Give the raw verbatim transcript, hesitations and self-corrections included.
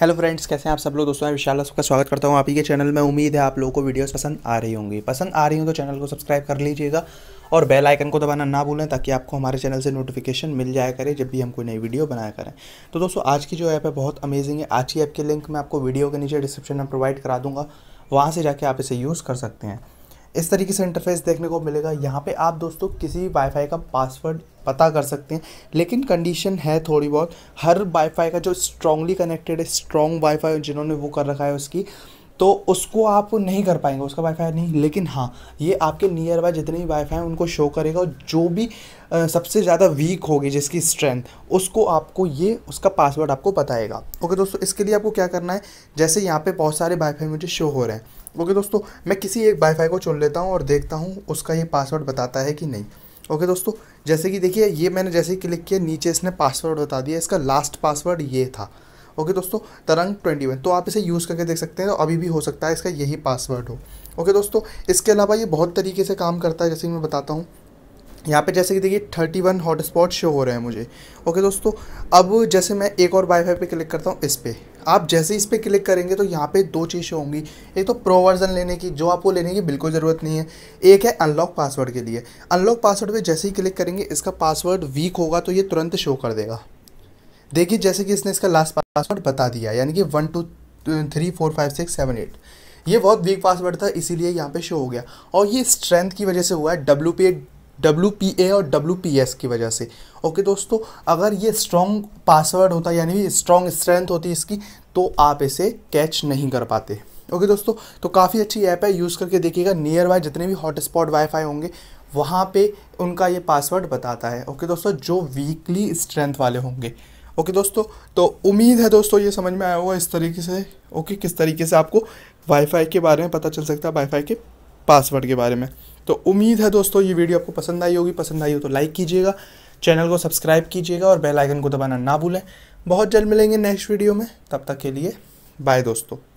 Hello friends, कैसे हैं आप सब लोग। दोस्तों, मैं विशाल सबका स्वागत करता हूं आप ही के चैनल में। उम्मीद है आप लोगों को वीडियोस पसंद आ रही होंगी। पसंद आ रही हो तो चैनल को सब्सक्राइब कर लीजिएगा और बेल आइकन को दबाना ना भूलें, ताकि आपको हमारे चैनल से नोटिफिकेशन मिल जाया करे जब भी हम कोई नई वीडियो बनाया करें। तो दोस्तों, आज की जो ऐप है बहुत अमेजिंग है। आज की ऐप की लिंक मैं आपको वीडियो के नीचे डिस्क्रिप्शन में प्रोवाइड करा दूँगा, वहाँ से जाके आप इसे यूज़ कर सकते हैं। इस तरीके से इंटरफेस देखने को मिलेगा। यहाँ पे आप दोस्तों किसी भी वाईफाई का पासवर्ड पता कर सकते हैं, लेकिन कंडीशन है थोड़ी बहुत। हर वाईफाई का जो स्ट्रांगली कनेक्टेड है, स्ट्रांग वाईफाई जिन्होंने वो कर रखा है उसकी, तो उसको आप नहीं कर पाएंगे, उसका वाईफाई नहीं। लेकिन हाँ, ये आपके नियर बाय जितने भी वाईफाई हैं उनको शो करेगा, और जो भी आ, सबसे ज़्यादा वीक होगी जिसकी स्ट्रेंथ, उसको आपको ये उसका पासवर्ड आपको बताएगा। ओके दोस्तों, इसके लिए आपको क्या करना है, जैसे यहाँ पे बहुत सारे वाईफाई मुझे शो हो रहे हैं। ओके दोस्तों, मैं किसी एक वाईफाई को चुन लेता हूँ और देखता हूँ उसका ये पासवर्ड बताता है कि नहीं। ओके दोस्तों, जैसे कि देखिए ये मैंने जैसे ही क्लिक किया, नीचे इसने पासवर्ड बता दिया। इसका लास्ट पासवर्ड ये था। ओके okay दोस्तों, तरंग इक्कीस, तो आप इसे यूज़ करके देख सकते हैं। तो अभी भी हो सकता है इसका यही पासवर्ड हो। ओके okay दोस्तों, इसके अलावा ये बहुत तरीके से काम करता है, जैसे कि मैं बताता हूँ। यहाँ पे जैसे कि देखिए इकतीस हॉटस्पॉट शो हो रहे हैं मुझे। ओके okay दोस्तों, अब जैसे मैं एक और वाईफाई पे क्लिक करता हूँ, इस पर आप जैसे इस पर क्लिक करेंगे तो यहाँ पे दो चीज़ होंगी। एक तो प्रो वर्जन लेने की, जो आपको लेने की बिल्कुल ज़रूरत नहीं है। एक है अनलॉक पासवर्ड के लिए। अनलॉक पासवर्ड पे जैसे ही क्लिक करेंगे, इसका पासवर्ड वीक होगा तो ये तुरंत शो कर देगा। देखिए जैसे कि इसने इसका लास्ट पासवर्ड बता दिया, यानी कि one two three four five six seven eight. ये बहुत वीक पासवर्ड था, इसीलिए यहाँ पे शो हो गया। और ये स्ट्रेंथ की वजह से हुआ है, W P W P A और डब्ल्यू पी एस की वजह से। ओके दोस्तों, अगर ये स्ट्रॉन्ग पासवर्ड होता, यानी कि स्ट्रॉन्ग स्ट्रेंथ होती इसकी, तो आप इसे कैच नहीं कर पाते। ओके दोस्तों, तो काफ़ी अच्छी ऐप है, यूज़ करके देखिएगा। नियर बाय जितने भी हॉटस्पॉट वाईफाई होंगे वहाँ पे उनका ये पासवर्ड बताता है। ओके दोस्तों, जो वीकली स्ट्रेंथ वाले होंगे। ओके okay दोस्तों, तो उम्मीद है दोस्तों ये समझ में आया होगा इस तरीके से। ओके okay, किस तरीके से आपको वाईफाई के बारे में पता चल सकता है, वाईफाई के पासवर्ड के बारे में। तो उम्मीद है दोस्तों ये वीडियो आपको पसंद आई होगी। पसंद आई हो तो लाइक कीजिएगा, चैनल को सब्सक्राइब कीजिएगा और बेल आइकन को दबाना ना भूलें। बहुत जल्द मिलेंगे नेक्स्ट वीडियो में, तब तक के लिए बाय दोस्तों।